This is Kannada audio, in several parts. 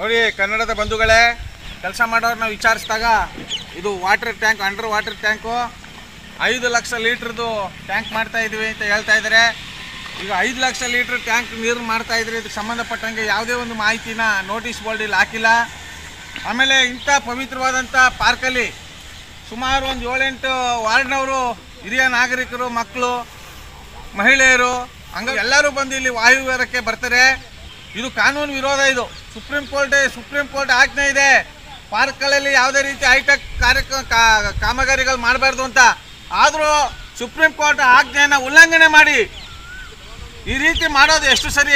ನೋಡಿ ಕನ್ನಡದ ಬಂಧುಗಳೇ, ಕೆಲಸ ಮಾಡೋರನ್ನ ವಿಚಾರಿಸಿದಾಗ ಇದು water tank, under water tank 5 lakh ಲೀಟರ್ದು ಟ್ಯಾಂಕ್ ಮಾಡ್ತಾ ಇದೀವಿ ಅಂತ ಹೇಳ್ತಾ ಇದ್ದಾರೆ. ಈಗ 5 ಲಕ್ಷ ಲೀಟರ್ ಟ್ಯಾಂಕ್ ನೀರು ಮಾಡ್ತಾ ಇದ್ರೆ ಇದಕ್ಕೆ ಸಂಬಂಧಪಟ್ಟಂಗೆ ಯಾವುದೇ ಒಂದು ಮಾಹಿತಿನ ನೋಟಿಸ್ ಬೋರ್ಡ್ ಇಲ್ಲಿ ಹಾಕಿಲ್ಲ. ಆಮೇಲೆ ಇಂಥ ಪವಿತ್ರವಾದಂಥ ಪಾರ್ಕಲ್ಲಿ ಸುಮಾರು ಒಂದು 7-8 ವಾರ್ಡ್ನವರು, ಹಿರಿಯ ನಾಗರಿಕರು, ಮಕ್ಕಳು, ಮಹಿಳೆಯರು ಹಂಗ ಎಲ್ಲರೂ ಬಂದು ಇಲ್ಲಿ ವಾಯುವಿಹಾರಕ್ಕೆ ಬರ್ತಾರೆ. ಇದು ಕಾನೂನು ವಿರೋಧ. ಇದು ಸುಪ್ರೀಂ ಕೋರ್ಟ್ ಆಜ್ಞೆ ಇದೆ, ಪಾರ್ಕ್ಗಳಲ್ಲಿ ಯಾವುದೇ ರೀತಿ ಹೈಟೆಕ್ ಕಾಮಗಾರಿಗಳು ಮಾಡಬಾರ್ದು ಅಂತ. ಆದರೂ ಸುಪ್ರೀಂ ಕೋರ್ಟ್ ಆಜ್ಞೆಯನ್ನು ಉಲ್ಲಂಘನೆ ಮಾಡಿ ಈ ರೀತಿ ಮಾಡೋದು ಎಷ್ಟು ಸರಿ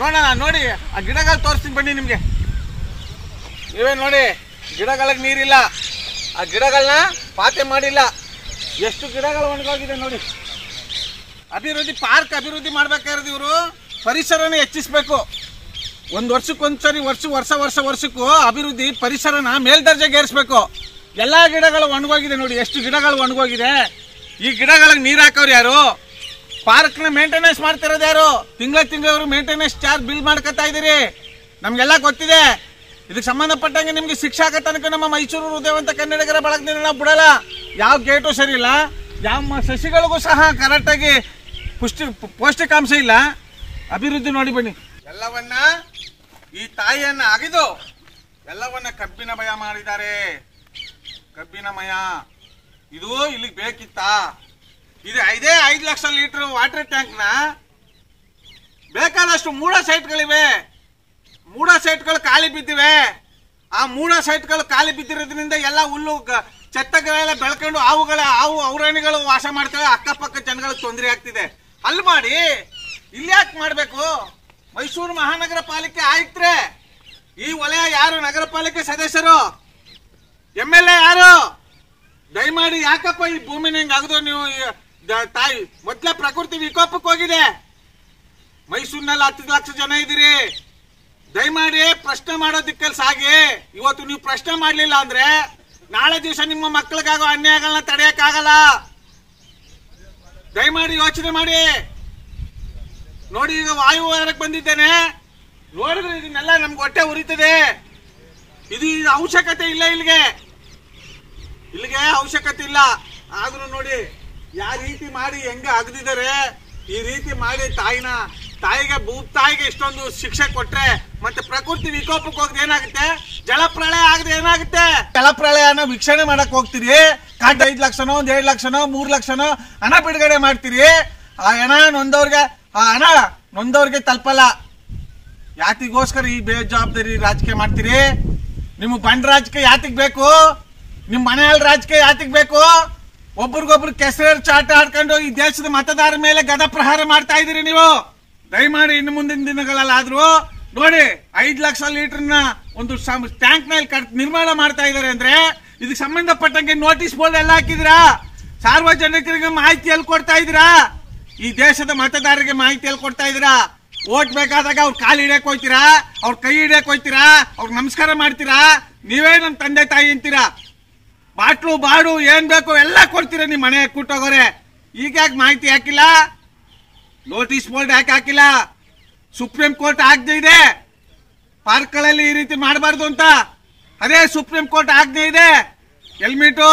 ನೋಡೋಣ. ನೋಡಿ ಆ ಗಿಡಗಳು ತೋರಿಸ್ತೀನಿ ಬನ್ನಿ ನಿಮಗೆ. ನೀವೇ ನೋಡಿ, ಗಿಡಗಳಿಗೆ ನೀರಿಲ್ಲ, ಆ ಗಿಡಗಳನ್ನ ಪಾತೆ ಮಾಡಿಲ್ಲ, ಎಷ್ಟು ಗಿಡಗಳು ಒಣಗೋಗಿದೆ ನೋಡಿ. ಅಭಿವೃದ್ಧಿ, ಪಾರ್ಕ್ ಅಭಿವೃದ್ಧಿ ಮಾಡಬೇಕಾದ್ರೆ ಇವರು ಪರಿಸರನ ಹೆಚ್ಚಿಸಬೇಕು. ಒಂದು ವರ್ಷಕ್ಕೊಂದ್ಸರಿ ವರ್ಷಕ್ಕೂ ಅಭಿವೃದ್ಧಿ ಪರಿಸರನ ಮೇಲ್ದರ್ಜೆಗೇರಿಸಬೇಕು. ಎಲ್ಲ ಗಿಡಗಳು ಒಣಗೋಗಿದೆ ನೋಡಿ, ಎಷ್ಟು ಗಿಡಗಳು ಒಣಗೋಗಿದೆ. ಈ ಗಿಡಗಳಿಗೆ ನೀರು ಹಾಕೋರು ಯಾರು? ಪಾರ್ಕ್ನ ಮೇಂಟೆನೆನ್ಸ್ ಮಾಡ್ತಿರೋದು ಯಾರು? ತಿಂಗಳು ಮೇಂಟೆನೆನ್ಸ್ ಚಾರ್ಜ್ ಬಿಲ್ ಮಾಡ್ಕೊತಾ ಇದ್ದೀರಿ, ನಮಗೆಲ್ಲ ಗೊತ್ತಿದೆ. ಇದಕ್ಕೆ ಸಂಬಂಧಪಟ್ಟಂಗೆ ನಿಮಗೆ ಶಿಕ್ಷೆ ಆಗೋ ತನಕ ನಮ್ಮ ಮೈಸೂರು ಹೃದಯವಂತ ಕನ್ನಡಿಗರ ಬಳಗದಿಂದ ನಾವು ಬಿಡಲ್ಲ. ಯಾವ ಗೇಟು ಸರಿ ಇಲ್ಲ, ಯಾವ ಸಸಿಗಳಿಗೂ ಸಹ ಕರೆಕ್ಟಾಗಿ ಪೌಷ್ಟಿಕಾಂಶ ಇಲ್ಲ. ಅಭಿವೃದ್ಧಿ ನೋಡಿ ಬನ್ನಿ. ಎಲ್ಲವನ್ನ ಈ ತಾಯಿಯನ್ನು ಅಗೆದು ಎಲ್ಲವನ್ನ ಕಬ್ಬಿನ ಮಯ ಮಾಡಿದ್ದಾರೆ. ಕಬ್ಬಿನ ಮಯ ಇದು ಇಲ್ಲಿಗೆ ಬೇಕಿತ್ತಾ? ಇದು 5 ಲಕ್ಷ ಲೀಟರ್ ವಾಟರ್ ಟ್ಯಾಂಕ್ನ ಬೇಕಾದಷ್ಟು ಮೂಡ ಸೈಟ್ಗಳಿವೆ. ಮೂಡ ಸೈಟ್ಗಳು ಖಾಲಿ ಬಿದ್ದಿವೆ. ಆ ಮೂಡ ಸೈಟ್ಗಳು ಖಾಲಿ ಬಿದ್ದಿರೋದ್ರಿಂದ ಎಲ್ಲ ಹುಲ್ಲು ಚೆತ್ತಗಳೆಲ್ಲ ಬೆಳ್ಕೊಂಡು ಆವು ಔರಾಣಿಗಳು ವಾಸ ಮಾಡ್ತವೆ. ಅಕ್ಕಪಕ್ಕ ಜನಗಳಿಗೆ ತೊಂದರೆ ಆಗ್ತಿದೆ. ಅಲ್ಲಿ ಮಾಡಿ ಇಲ್ಲಿ ಯಾಕೆ ಮಾಡಬೇಕು? ಮೈಸೂರು ಮಹಾನಗರ ಪಾಲಿಕೆ ಆಯುಕ್ತರೇ ಈ ವಲಯ ಯಾರು? ನಗರ ಪಾಲಿಕೆ ಸದಸ್ಯರು, MLA ಯಾರು? ದಯಮಾಡಿ ಯಾಕಪ್ಪ ಈ ಭೂಮಿನ ಹಿಂಗೆ ಅಗದು ನೀವು? ತಾಯಿ ಮೊದಲ ಪ್ರಕೃತಿ ವಿಕೋಪಕ್ಕೆ ಹೋಗಿದೆ. ಮೈಸೂರಿನಲ್ಲಿ 10 ಲಕ್ಷ ಜನ ಇದ್ದೀರಿ. ದಯಮಾಡಿ ಪ್ರಶ್ನೆ ಮಾಡೋದಿಕ್ಕಲ್ಲಿ ಸಾಗಿ. ಇವತ್ತು ನೀವು ಪ್ರಶ್ನೆ ಮಾಡಲಿಲ್ಲ ಅಂದ್ರೆ ನಾಳೆ ದಿವಸ ನಿಮ್ಮ ಮಕ್ಕಳಿಗಾಗೋ ಅನ್ಯಾಯಗಳನ್ನ ತಡೆಯೋಕ್ಕಾಗಲ್ಲ. ದಯಮಾಡಿ ಯೋಚನೆ ಮಾಡಿ. ನೋಡಿ, ಈಗ ವಾಯುವಿಹಾರಕ್ಕೆ ಬಂದಿದ್ದೇನೆ, ನೋಡಿದ್ರೆ ಇದನ್ನೆಲ್ಲ ನಮ್ಗೆ ಹೊಟ್ಟೆ ಉರಿತದೆ. ಇದು ಅವಶ್ಯಕತೆ ಇಲ್ಲ, ಇಲ್ಲಿಗೆ ಅವಶ್ಯಕತೆ ಇಲ್ಲ. ಆದ್ರೂ ನೋಡಿ ಯಾವ ರೀತಿ ಮಾಡಿ ಹೆಂಗೆ ಅಗದಿದ್ದಾರೆ. ಈ ರೀತಿ ಮಾಡಿ ತಾಯಿಗೆ ಭೂತಾಯಿಗೆ ಇಷ್ಟೊಂದು ಶಿಕ್ಷೆ ಕೊಟ್ರೆ ಮತ್ತೆ ಪ್ರಕೃತಿ ವಿಕೋಪಕ್ಕೆ ಹೋಗದೆ ಏನಾಗುತ್ತೆ? ಜಲಪ್ರಳಯ ಆಗದೆ ಏನಾಗುತ್ತೆ? ಜಲಪ್ರಳಯನ ವೀಕ್ಷಣೆ ಮಾಡಕ್ ಹೋಗ್ತೀರಿ, ಕಾಟ 5 ಲಕ್ಷನೋ 1.5 ಲಕ್ಷನೋ 3 ಲಕ್ಷನೋ ಹಣ ಬಿಡುಗಡೆ ಮಾಡ್ತೀರಿ. ಆ ಹಣ ನೊಂದವ್ರಿಗೆ ತಲುಪಲ್ಲ. ಯಾತಿಗೋಸ್ಕರ ಈ ಬೇಜವಾಬ್ದಾರಿ ರಾಜಕೀಯ ಮಾಡ್ತೀರಿ? ನಿಮ್ಮ ಬಂಡ ರಾಜಕೀಯ ಯಾತಿಗೆ ಬೇಕು? ನಿಮ್ಮ ಮನೆಯಲ್ಲಿ ರಾಜಕೀಯ ಯಾತಿಗೆ ಬೇಕು? ಒಬ್ರಿಗೊಬ್ರು ಕೆಸರು ಚಾಟ ಆಡ್ಕೊಂಡು ಈ ದೇಶದ ಮತದಾರ ಮೇಲೆ ಗದ ಪ್ರಹಾರ ಮಾಡ್ತಾ ಇದ್ದೀರಿ ನೀವು. ದಯಮಾಡಿ ಇನ್ನು ಮುಂದಿನ ದಿನಗಳಲ್ಲಾದ್ರೂ ನೋಡಿ, 5 ಲಕ್ಷ ಲೀಟರ್ನ ಒಂದು ಟ್ಯಾಂಕ್ ನಲ್ಲಿ ನಿರ್ಮಾಣ ಮಾಡ್ತಾ ಇದ್ದಾರೆ ಅಂದ್ರೆ ಇದಕ್ಕೆ ಸಂಬಂಧಪಟ್ಟಂಗೆ ನೋಟಿಸ್ ಬೋರ್ಡ್ ಎಲ್ಲ ಹಾಕಿದಿರಾ? ಸಾರ್ವಜನಿಕರಿಗೆ ಮಾಹಿತಿ ಎಲ್ಲಿ ಕೊಡ್ತಾ ಇದ್ದೀರಾ? ಈ ದೇಶದ ಮತದಾರರಿಗೆ ಮಾಹಿತಿ ಎಲ್ಲಿ ಕೊಡ್ತಾ ಇದ್ದೀರಾ? ಓಟ್ ಬೇಕಾದಾಗ ಅವ್ರ ಕಾಲು ಹಿಡಿಯಕ್ಕೆ ಹೋಗ್ತೀರಾ? ಅವ್ರ ಕೈ ಹಿಡಿಯಕ್ಕೆ ಹೋಗ್ತೀರಾ? ಅವ್ರಿಗೆ ನಮಸ್ಕಾರ ಮಾಡ್ತೀರಾ? ನೀವೇ ನಮ್ಮ ತಂದೆ ತಾಯಿ ಅಂತೀರಾ? ಬಾಟ್ಲು ಬಾಡು ಏನ್ ಬೇಕು ಎಲ್ಲ ಕೊಡ್ತೀರಾ ನಿಮ್ಮ ಮನೆ ಕೂಟೋಗೋರೆ. ಈಗ ಯಾಕೆ ಮಾಹಿತಿ ಹಾಕಿಲ್ಲ? ನೋಟಿಸ್ ಬೋರ್ಡ್ ಯಾಕೆ ಹಾಕಿಲ್ಲ? ಸುಪ್ರೀಂ ಕೋರ್ಟ್ ಆಜ್ಞೆ ಇದೆ, ಪಾರ್ಕ್ಗಳಲ್ಲಿ ಈ ರೀತಿ ಮಾಡಬಾರ್ದು ಅಂತ. ಅದೇ ಸುಪ್ರೀಂ ಕೋರ್ಟ್ ಆಜ್ಞೆ ಇದೆ, ಹೆಲ್ಮೆಟು,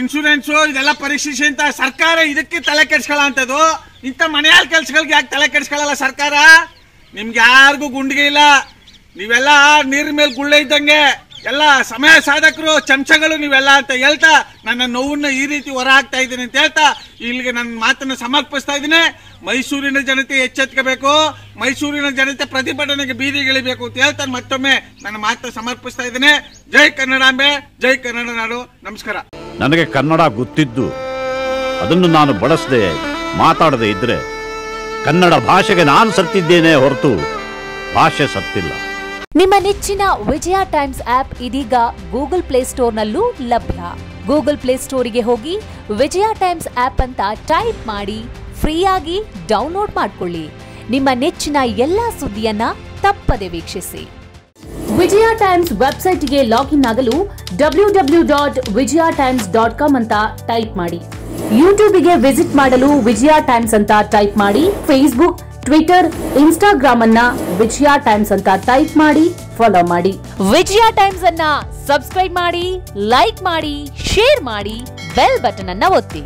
ಇನ್ಶೂರೆನ್ಸು ಇದೆಲ್ಲ ಪರೀಕ್ಷಿಸಿ ಅಂತ. ಸರ್ಕಾರ ಇದಕ್ಕೆ ತಲೆ ಕೆಡ್ಸ್ಕೊಳ್ಳೋ ಅಂಥದ್ದು. ಇಂಥ ಮನೆಯಲ್ಲಿ ಕೆಲಸಗಳಿಗೆ ಯಾಕೆ ತಲೆ ಕೆಡ್ಸ್ಕೊಳ್ಳಲ್ಲ ಸರ್ಕಾರ? ನಿಮ್ಗೆ ಯಾರಿಗೂ ಗುಂಡಿಗೆ ಇಲ್ಲ, ನೀವೆಲ್ಲ ನೀರಿನ ಮೇಲೆ ಗುಳ್ಳೆ ಇದ್ದಂಗೆ, ಎಲ್ಲ ಸಮಯ ಸಾಧಕರು, ಚಮಚಗಳು ನೀವೆಲ್ಲ ಅಂತ ಹೇಳ್ತಾ ನನ್ನ ನೋವನ್ನು ಈ ರೀತಿ ಹೊರ ಹಾಕ್ತಾ ಇದ್ದೀನಿ ಅಂತ ಹೇಳ್ತಾ ಇಲ್ಲಿಗೆ ನನ್ನ ಮಾತನ್ನು ಸಮರ್ಪಿಸ್ತಾ ಇದ್ದೀನಿ. ಮೈಸೂರಿನ ಜನತೆ ಎಚ್ಚೆತ್ಕೋಬೇಕು, ಮೈಸೂರಿನ ಜನತೆ ಪ್ರತಿಭಟನೆಗೆ ಬೀದಿಗಿಳಿಬೇಕು ಅಂತ ಹೇಳ್ತಾ ಮತ್ತೊಮ್ಮೆ ನನ್ನ ಮಾತನ್ನು ಸಮರ್ಪಿಸ್ತಾ ಇದ್ದೀನಿ. ಜೈ ಕನ್ನಡಾಂಬೆ, ಜೈ ಕನ್ನಡ ನಾಡು. ನಮಸ್ಕಾರ. ನನಗೆ ಕನ್ನಡ ಗೊತ್ತಿದ್ದು ಅದನ್ನು ನಾನು ಬಳಸದೆ ಮಾತಾಡದೆ ಇದ್ರೆ ಕನ್ನಡ ಭಾಷೆಗೆ ನಾನು ಸತ್ತಿದ್ದೇನೆ ಹೊರತು ಭಾಷೆ ಸತ್ತಿಲ್ಲ. ನಿಮ್ಮ ನೆಚ್ಚಿನ ವಿಜಯ ಟೈಮ್ಸ್ ಆಪ್ ಇದೀಗ ಗೂಗಲ್ ಪ್ಲೇ ಸ್ಟೋರ್ನಲ್ಲೂ ಲಭ್ಯ. ಗೂಗಲ್ ಪ್ಲೇ ಸ್ಟೋರಿಗೆ ಹೋಗಿ ವಿಜಯ ಟೈಮ್ಸ್ ಆಪ್ ಅಂತ ಟೈಪ್ ಮಾಡಿ ಫ್ರೀಯಾಗಿ ಡೌನ್ಲೋಡ್ ಮಾಡಿಕೊಳ್ಳಿ. ನಿಮ್ಮ ನೆಚ್ಚಿನ ಎಲ್ಲ ಸುದ್ದಿಯನ್ನ ತಪ್ಪದೆ ವೀಕ್ಷಿಸಿ. ವಿಜಯ ಟೈಮ್ಸ್ ವೆಬ್ಸೈಟ್ಗೆ ಲಾಗಿನ್ ಆಗಲು www.vijayatimes.com ಅಂತ ಟೈಪ್ ಮಾಡಿ. ಯೂಟ್ಯೂಬ್ಗೆ ವಿಸಿಟ್ ಮಾಡಲು ವಿಜಯ ಟೈಮ್ಸ್ ಅಂತ ಟೈಪ್ ಮಾಡಿ. ಫೇಸ್ಬುಕ್, ಟ್ವಿಟರ್, ಇನ್‌ಸ್ಟಾಗ್ರಾಮ್ ಅನ್ನು ವಿಜಯ ಟೈಮ್ಸ್ ಅಂತ ಟೈಪ್ ಮಾಡಿ ಫಾಲೋ ಮಾಡಿ. ವಿಜಯ ಟೈಮ್ಸ್ ಅನ್ನು ಸಬ್ಸ್ಕ್ರೈಬ್ ಮಾಡಿ, ಲೈಕ್ ಮಾಡಿ, ಶೇರ್ ಮಾಡಿ, ಬೆಲ್ ಬಟನ್ ಅನ್ನು ಒತ್ತಿ.